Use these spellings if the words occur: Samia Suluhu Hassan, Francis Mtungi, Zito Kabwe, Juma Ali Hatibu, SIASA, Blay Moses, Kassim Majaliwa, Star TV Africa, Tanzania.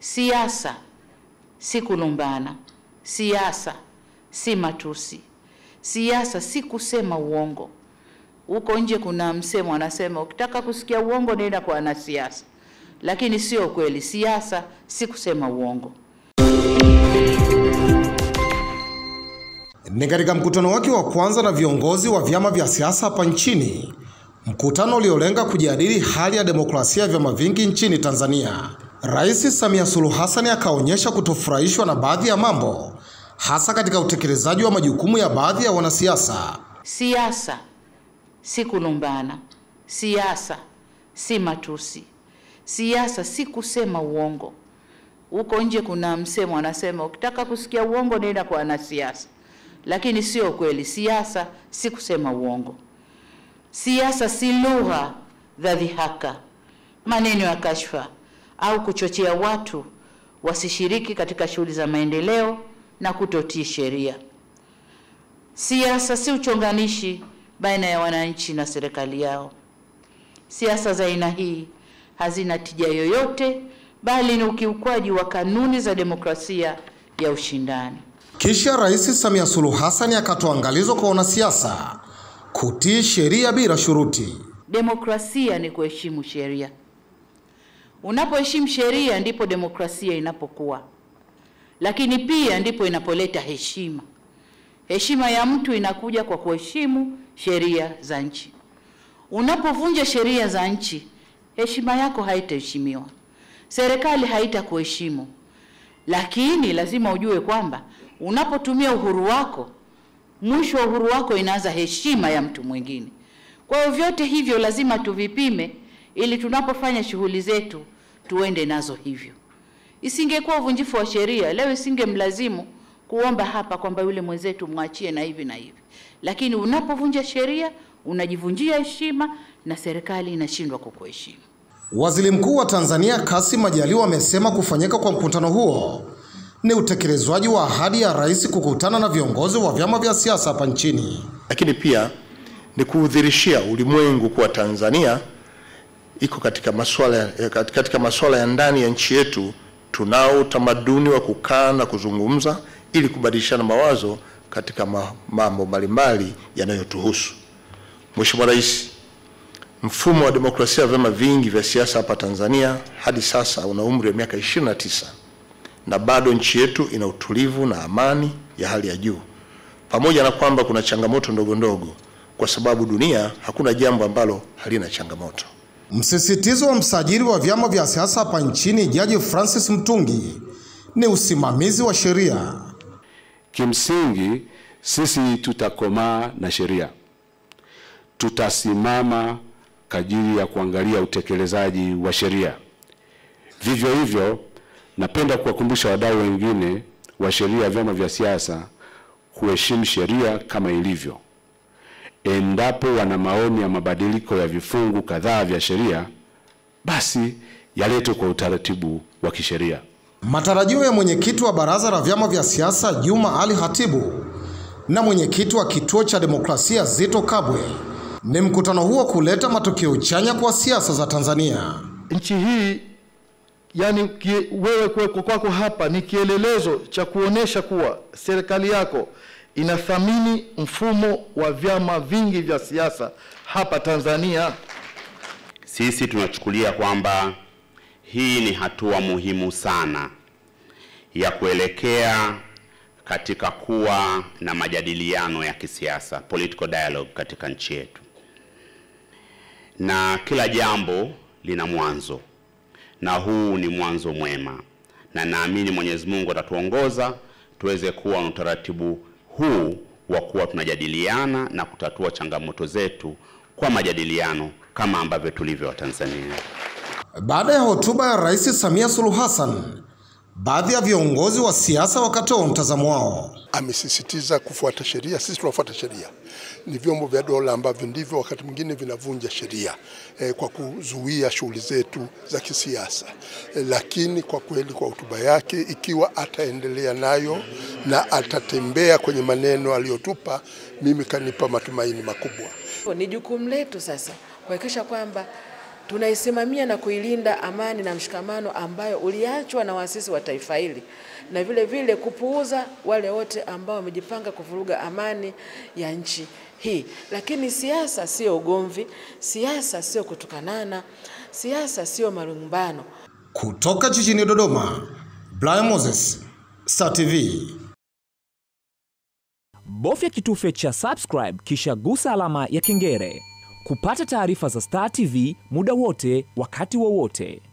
Siasa si kulumbana, siasa si matusi, siasa si kusema uongo. Uko nje kuna msemo anasema ukitaka kusikia uongo nenda kwa wanasiasa, lakini sio kweli. Siasa si kusema uongo. Ni katika mkutano wake wa kwanza na viongozi wa vyama vya siasa hapa nchini, mkutano uliolenga kujadili hali ya demokrasia ya vyama vingi nchini Tanzania, Rais Samia Suluhu Hassan akaonyesha kutofurahishwa na baadhi ya mambo, hasa katika utekelezaji wa majukumu ya baadhi ya wanasiasa. Siasa si kulumbana, siasa si matusi, siasa si kusema uongo. Uko nje kuna msemo anasema ukitaka kusikia uongo nenda kwa wanasiasa, lakini sio kweli. Siasa si kusema uongo. Siasa si lugha za dhihaka, maneno ya kashfa au kuchochea watu wasishiriki katika shughuli za maendeleo na kutotii sheria. Siasa si uchonganishi baina ya wananchi na serikali yao. Siasa za aina hii hazina tija yoyote, bali ni ukiukwaji wa kanuni za demokrasia ya ushindani. Kisha Rais Samia Suluhu Hassan akatoa angalizo kwa wanasiasa kutii sheria bila shuruti. Demokrasia ni kuheshimu sheria. Unapoheshimu sheria ndipo demokrasia inapokuwa, lakini pia ndipo inapoleta heshima. Heshima ya mtu inakuja kwa kuheshimu sheria za nchi. Unapovunja sheria za nchi, heshima yako haitaheshimiwa, serikali haitakuheshimu. Lakini lazima ujue kwamba unapotumia uhuru wako, mwisho wa uhuru wako inaanza heshima ya mtu mwingine. Kwa hiyo vyote hivyo lazima tuvipime, ili tunapofanya shughuli zetu tuende nazo hivyo. Isingekuwa uvunjifu wa sheria, leo isingemlazimu kuomba hapa kwamba yule mwenzetu mwachie na hivi na hivi. Lakini unapovunja sheria unajivunjia heshima na serikali inashindwa kukuheshimu. Waziri Mkuu wa Tanzania Kassim Majaliwa amesema kufanyika kwa mkutano huo ni utekelezwaji wa ahadi ya rais kukutana na viongozi wa vyama vya siasa hapa nchini, lakini pia ni kuudhirishia ulimwengu kwa Tanzania iko katika masuala ya ndani ya nchi yetu. Tunao utamaduni wa kukaa na kuzungumza ili kubadilishana mawazo katika mambo mbalimbali yanayotuhusu. Mheshimiwa Rais, mfumo wa demokrasia ya vyama vingi vya siasa hapa Tanzania hadi sasa una umri wa miaka 29 na bado nchi yetu ina utulivu na amani ya hali ya juu, pamoja na kwamba kuna changamoto ndogo ndogo, kwa sababu dunia hakuna jambo ambalo halina changamoto. Msisitizo wa msajili wa vyama vya siasa hapa nchini Jaji Francis Mtungi ni usimamizi wa sheria. Kimsingi sisi tutakomaa na sheria, tutasimama kajili ya kuangalia utekelezaji wa sheria. Vivyo hivyo, napenda kuwakumbusha wadau wengine wa sheria ya vyama vya siasa kuheshimu sheria kama ilivyo. Endapo wana maoni ya mabadiliko ya vifungu kadhaa vya sheria, basi yaletwe kwa utaratibu wa kisheria. Matarajio ya mwenyekiti wa baraza la vyama vya siasa Juma Ali Hatibu na mwenyekiti wa kituo cha demokrasia Zito Kabwe ni mkutano huo kuleta matokeo chanya kwa siasa za Tanzania. Nchi hii, yani wewe kuweko kwako hapa ni kielelezo cha kuonesha kuwa serikali yako inathamini mfumo wa vyama vingi vya siasa hapa Tanzania. Sisi tunachukulia kwamba hii ni hatua muhimu sana ya kuelekea katika kuwa na majadiliano ya kisiasa, political dialogue katika nchi yetu. Na kila jambo lina mwanzo, na huu ni mwanzo mwema, na naamini Mwenyezi Mungu atatuongoza tuweze kuwa na utaratibu huu wa kuwa tunajadiliana na kutatua changamoto zetu kwa majadiliano kama ambavyo tulivyo wa Tanzania. Baada ya hotuba ya Rais Samia Suluhu Hassan, baadhi ya viongozi wa siasa wakatoa mtazamo wao. Amesisitiza kufuata sheria. Sisi tunafuata sheria. Ni vyombo vya dola ambavyo ndivyo wakati mwingine vinavunja sheria kwa kuzuia shughuli zetu za kisiasa. Lakini kwa kweli kwa hotuba yake, ikiwa ataendelea nayo na atatembea kwenye maneno aliyotupa, mimi kanipa matumaini makubwa. Ni jukumu letu sasa kuhakikisha kwamba tunaisimamia na kuilinda amani na mshikamano ambayo uliachwa na waasisi wa taifa hili, na vile vile kupuuza wale wote ambao wamejipanga kuvuruga amani ya nchi hii. Lakini siasa sio ugomvi, siasa sio kutukanana, siasa sio malumbano. Kutoka jijini Dodoma, Blay Moses, Star TV. Bofya kitufe cha subscribe kisha gusa alama ya kengele kupata taarifa za Star TV muda wote wakati wowote.